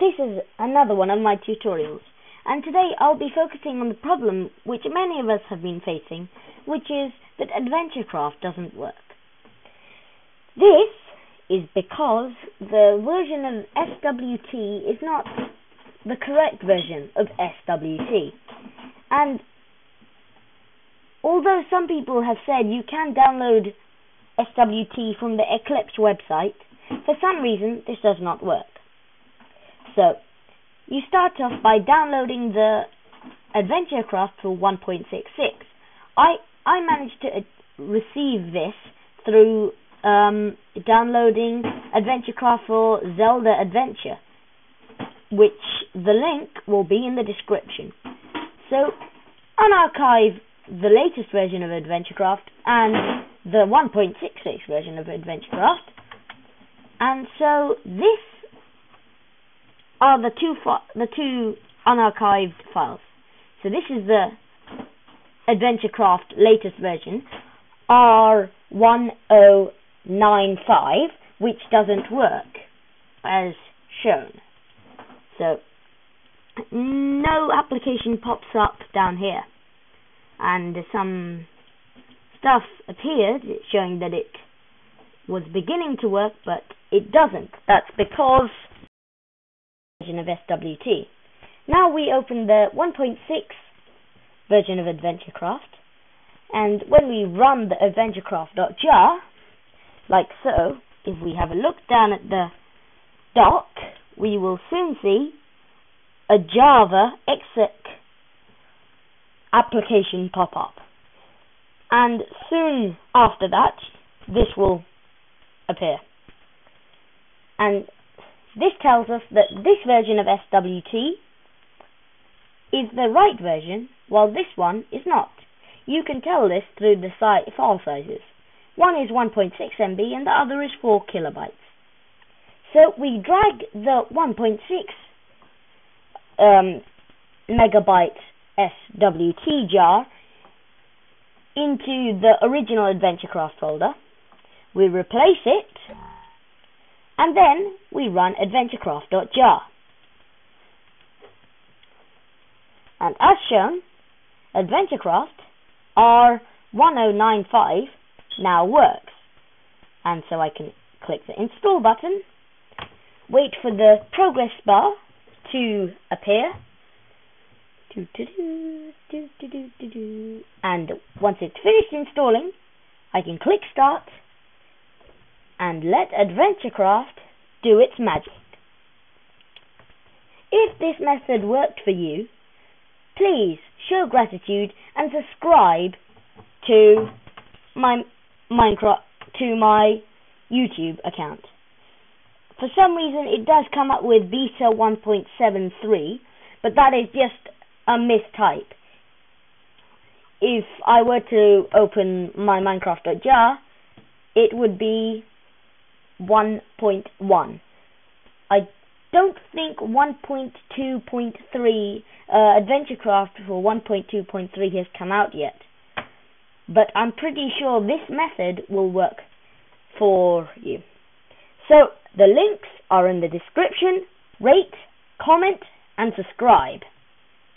This is another one of my tutorials, and today I'll be focusing on the problem which many of us have been facing, which is that AdventureCraft doesn't work. This is because the version of SWT is not the correct version of SWT, and although some people have said you can download SWT from the Eclipse website, for some reason this does not work. So, you start off by downloading the AdventureCraft for 1.66. I managed to receive this through downloading AdventureCraft for Zelda Adventure, which the link will be in the description. So, unarchive the latest version of AdventureCraft and the 1.66 version of AdventureCraft, and so this are the two unarchived files. So this is the AdventureCraft latest version, R1095, which doesn't work, as shown. So no application pops up down here, and some stuff appeared showing that it was beginning to work, but it doesn't. That's because version of SWT. Now we open the 1.6 version of AdventureCraft, and when we run the AdventureCraft.jar, like so, if we have a look down at the dock, we will soon see a Java exec application pop up. And soon after that, this will appear. And this tells us that this version of SWT is the right version, while this one is not. You can tell this through the file sizes. One is 1.6 MB and the other is 4 kilobytes. So we drag the 1.6 megabyte SWT jar into the original AdventureCraft folder, we replace it, and then we run AdventureCraft.jar. And as shown, AdventureCraft R1095 now works. And so I can click the install button, wait for the progress bar to appear, and once it's finished installing, I can click start and let AdventureCraft do its magic. If this method worked for you, please show gratitude and subscribe to my YouTube account. For some reason it does come up with beta 1.73, but that is just a mistype. If I were to open my Minecraft.jar, it would be 1.1. I don't think 1.2.3 AdventureCraft for 1.2.3 has come out yet, but I'm pretty sure this method will work for you. So the links are in the description. Rate, comment and subscribe.